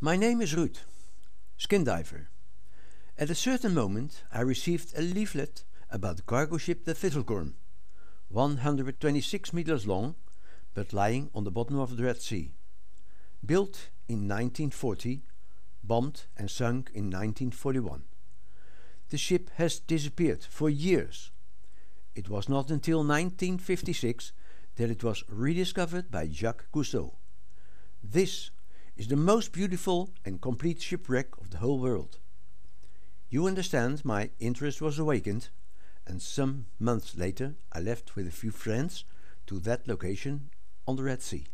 My name is Ruud, skin diver. At a certain moment I received a leaflet about the cargo ship the Thistlegorm, 126 meters long, but lying on the bottom of the Red Sea. Built in 1940, bombed and sunk in 1941. The ship has disappeared for years. It was not until 1956 that it was rediscovered by Jacques Cousteau. This is the most beautiful and complete shipwreck of the whole world. You understand, my interest was awakened, and some months later I left with a few friends to that location on the Red Sea.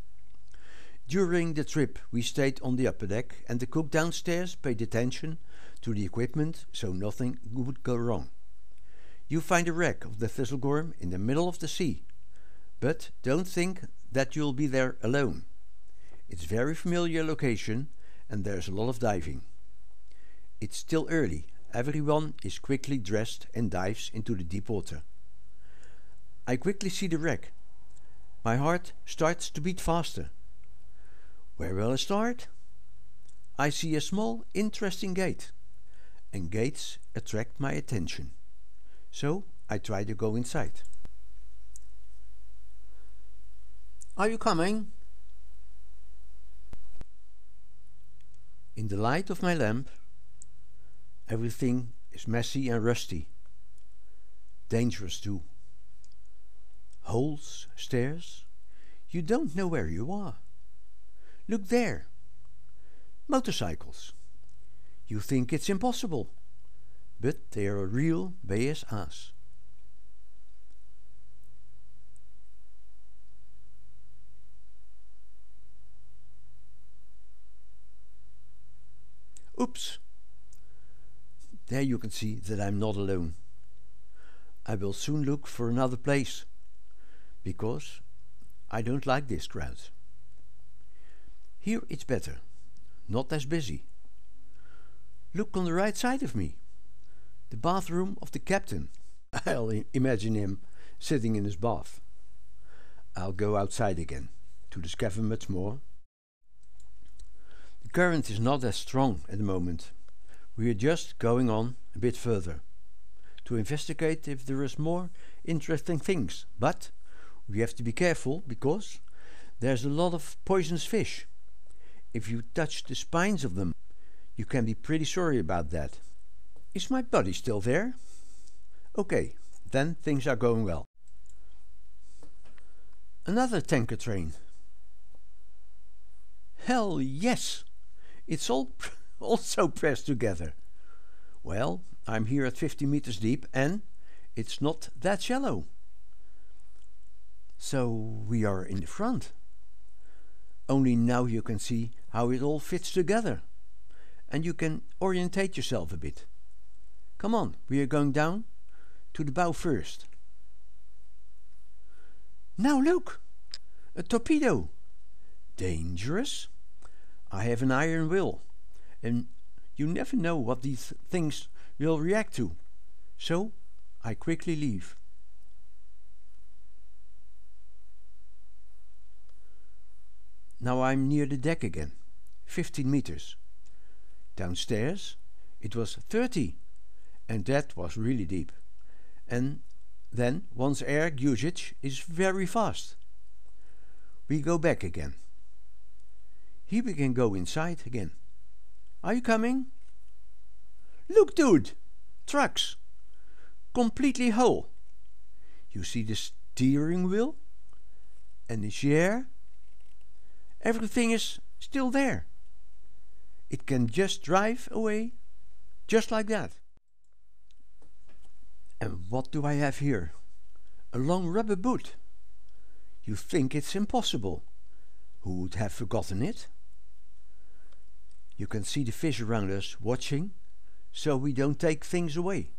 During the trip we stayed on the upper deck, and the cook downstairs paid attention to the equipment so nothing would go wrong. You find a wreck of the Thistlegorm in the middle of the sea, but don't think that you'll be there alone. It's very familiar location and there's a lot of diving. It's still early, everyone is quickly dressed and dives into the deep water. I quickly see the wreck. My heart starts to beat faster. Where will I start? I see a small, interesting gate, and gates attract my attention. So I try to go inside. Are you coming? In the light of my lamp, everything is messy and rusty. Dangerous too. Holes, stairs. You don't know where you are. Look there. Motorcycles. You think it's impossible, but they are real BSA's. Oops! There you can see that I'm not alone. I will soon look for another place, because I don't like this crowd. Here it's better, not as busy. Look on the right side of me, the bathroom of the captain. I'll imagine him sitting in his bath. I'll go outside again to discover much more. The current is not as strong at the moment. We are just going on a bit further to investigate if there is more interesting things, but we have to be careful because there's a lot of poisonous fish. If you touch the spines of them, you can be pretty sorry about that. Is my buddy still there? Okay, then things are going well. Another tanker train. Hell yes! It's all also pressed together. Well, I'm here at 50 meters deep and it's not that shallow. So we are in the front. Only now you can see how it all fits together, and you can orientate yourself a bit. Come on, we are going down to the bow first. Now look! A torpedo! Dangerous? I have an iron will, and you never know what these things will react to, so I quickly leave. Now I'm near the deck again, 15 meters. Downstairs it was 30, and that was really deep. And then one's air usage is very fast. We go back again. Here we can go inside again. Are you coming? Look, dude! Trucks! Completely whole. You see the steering wheel? And the chair? Everything is still there. It can just drive away, just like that. And what do I have here? A long rubber boot. You think it's impossible. Who would have forgotten it? You can see the fish around us watching, so we don't take things away.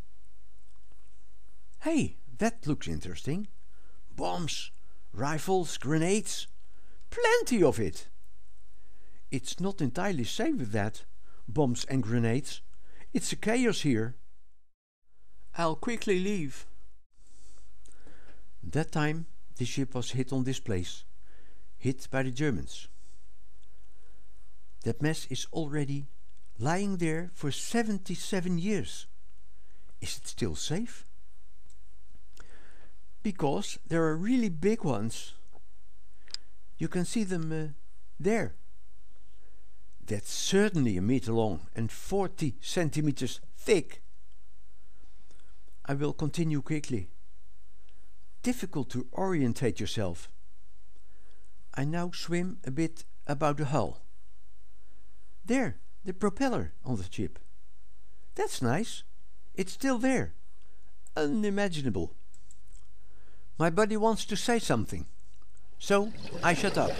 Hey, that looks interesting. Bombs, rifles, grenades. Plenty of it! It's not entirely safe with that, bombs and grenades. It's a chaos here. I'll quickly leave. That time the ship was hit on this place, hit by the Germans. That mess is already lying there for 77 years. Is it still safe? Because there are really big ones. You can see them there. That's certainly a meter long and 40 centimeters thick. I will continue quickly. Difficult to orientate yourself. I now swim a bit about the hull. There, the propeller on the ship. That's nice. It's still there. Unimaginable. My body wants to say something, so I shut up.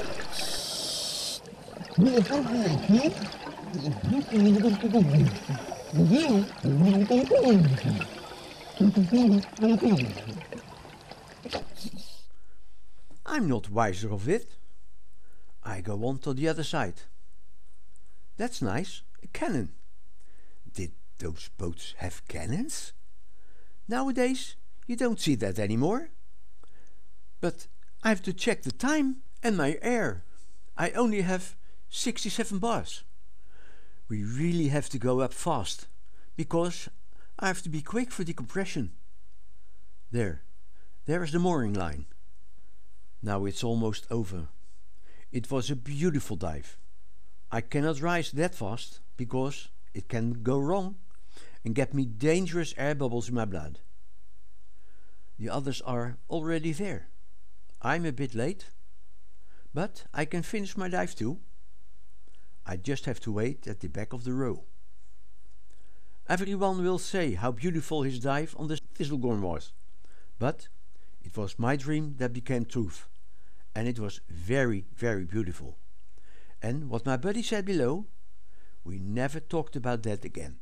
I'm not wiser of it. I go on to the other side. That's nice, a cannon. Did those boats have cannons? Nowadays you don't see that anymore. But I have to check the time and my air. I only have 67 bars. We really have to go up fast, because I have to be quick for decompression. There is the mooring line. Now it's almost over. It was a beautiful dive. I cannot rise that fast, because it can go wrong and get me dangerous air bubbles in my blood. The others are already there. I'm a bit late, but I can finish my dive too. I just have to wait at the back of the row. Everyone will say how beautiful his dive on the Thistlegorm was, but it was my dream that became truth, and it was very, very beautiful. And what my buddy said below, we never talked about that again.